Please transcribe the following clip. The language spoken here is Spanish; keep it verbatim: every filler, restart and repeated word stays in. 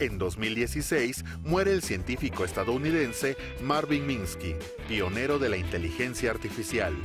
En dos mil dieciséis muere el científico estadounidense Marvin Minsky, pionero de la inteligencia artificial.